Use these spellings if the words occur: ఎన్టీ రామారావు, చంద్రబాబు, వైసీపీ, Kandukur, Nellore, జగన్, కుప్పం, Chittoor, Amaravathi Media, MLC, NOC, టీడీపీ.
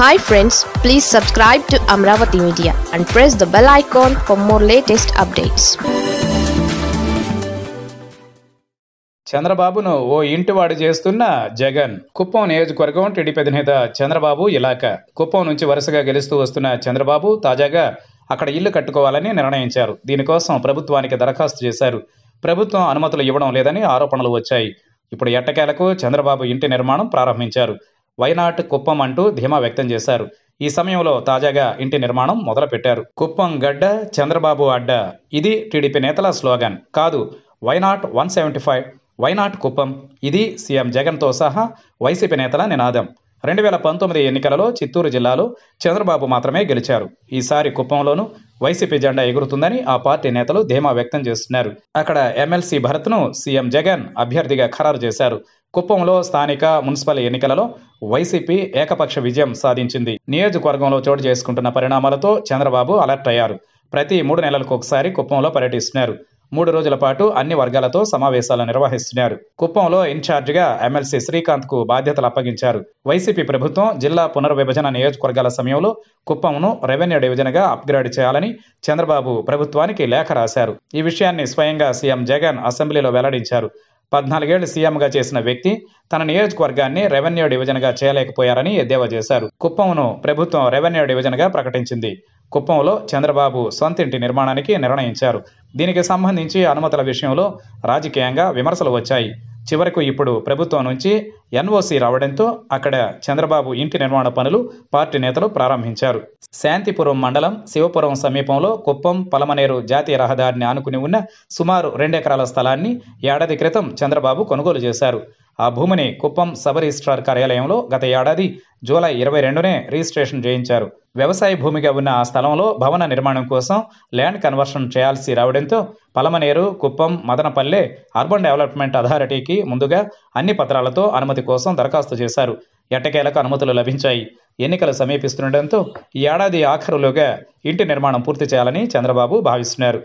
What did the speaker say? Hi friends, please subscribe to Amaravathi Media and press the bell icon for more latest updates. చంద్రబాబును ఓ ఇంటివాడు చేస్తున్న జగన్. కుప్పం నియోజకవర్గం టీడీపీ అధినేత చంద్రబాబు ఇలాక. కుప్పం నుంచి వరుసగా గెలుస్తూ వస్తున్న చంద్రబాబు తాజాగా అక్కడ ఇల్లు కట్టుకోవాలని నిర్ణయించారు. దీనికోసం ప్రభుత్వానికి దరఖాస్తు చేశారు. ప్రభుత్వం అనుమతులు ఇవ్వడం లేదని ఆరోపణలు వచ్చాయి. ఇప్పుడు ఎట్టకేలకు చంద్రబాబు ఇంటి నిర్మాణం ప్రారంభించారు. వైనాట్ కుప్పం అంటూ ధీమా వ్యక్తం చేశారు. ఈ సమయంలో తాజాగా ఇంటి నిర్మాణం మొదలుపెట్టారు. కుప్పం గడ్డ చంద్రబాబు అడ్డ, ఇది టీడీపీ నేతల స్లోగన్. కాదు, వైనాట్ 175, వైనాట్ కుప్పం, ఇది సీఎం జగన్తో సహా వైసీపీ నేతల నినాదం. 2019 ఎన్నికలలో చిత్తూరు జిల్లాలో చంద్రబాబు మాత్రమే గెలిచారు. ఈసారి కుప్పంలోనూ వైసీపీ జెండా ఎగురుతుందని ఆ పార్టీ నేతలు ధీమా వ్యక్తం చేస్తున్నారు. అక్కడ ఎమ్మెల్సీ భరత్ను సీఎం జగన్ అభ్యర్థిగా ఖరారు చేశారు. కుప్పంలో స్థానిక మున్సిపల్ ఎన్నికలలో వైసీపీ ఏకపక్ష విజయం సాధించింది. నియోజకవర్గంలో చోటు చేసుకుంటున్న పరిణామాలతో చంద్రబాబు అలర్ట్ అయ్యారు. ప్రతి 3 నెలలకు ఒకసారి కుప్పంలో పర్యటిస్తున్నారు. 3 రోజుల పాటు అన్ని వర్గాలతో సమావేశాలు నిర్వహిస్తున్నారు. కుప్పంలో ఇన్ఛార్జిగా MLC శ్రీకాంత్ కు బాధ్యతలు అప్పగించారు. వైసీపీ ప్రభుత్వం జిల్లా పునర్విభజన నియోజకవర్గాల సమయంలో కుప్పంను రెవెన్యూ డివిజన్ గా అప్గ్రేడ్ చేయాలని చంద్రబాబు ప్రభుత్వానికి లేఖ రాశారు. ఈ విషయాన్ని స్వయంగా సీఎం జగన్ అసెంబ్లీలో వెల్లడించారు. 14 ఏళ్లు సీఎంగా చేసిన వ్యక్తి తన నియోజకవర్గాన్ని రెవెన్యూ డివిజన్ గా చేయలేకపోయారని ఎద్దేవా చేశారు. కుప్పంను ప్రభుత్వం రెవెన్యూ డివిజన్ గా ప్రకటించింది. కుప్పంలో చంద్రబాబు సొంతింటి నిర్మాణానికి నిర్ణయించారు. దీనికి సంబంధించి అనుమతుల విషయంలో రాజకీయంగా విమర్శలు వచ్చాయి. చివరకు ఇప్పుడు ప్రభుత్వం నుంచి NOC రావడంతో అక్కడ చంద్రబాబు ఇంటి నిర్మాణ పనులు పార్టీ నేతలు ప్రారంభించారు. శాంతిపురం మండలం శివపురం సమీపంలో కుప్పం పలమనేరు జాతీయ రహదారిని ఆనుకుని ఉన్న సుమారు 2 ఎకరాల స్థలాన్ని ఏడాది క్రితం చంద్రబాబు కొనుగోలు చేశారు. ఆ భూమిని కుప్పం సబ్ రిజిస్ట్రార్ కార్యాలయంలో గత ఏడాది జూలై 22నే రిజిస్ట్రేషన్ చేయించారు. వ్యవసాయ భూమిగా ఉన్న ఆ స్థలంలో భవన నిర్మాణం కోసం ల్యాండ్ కన్వర్షన్ చేయాల్సి రావడంతో పలమనేరు, కుప్పం, మదనపల్లె అర్బన్ డెవలప్మెంట్ అథారిటీకి ముందుగా అన్ని పత్రాలతో అనుమతి కోసం దరఖాస్తు చేశారు. ఎట్టకేలకు అనుమతులు లభించాయి. ఎన్నికలు సమీపిస్తుండటంతో ఈ ఏడాది ఆఖరులోగా ఇంటి నిర్మాణం పూర్తి చేయాలని చంద్రబాబు భావిస్తున్నారు.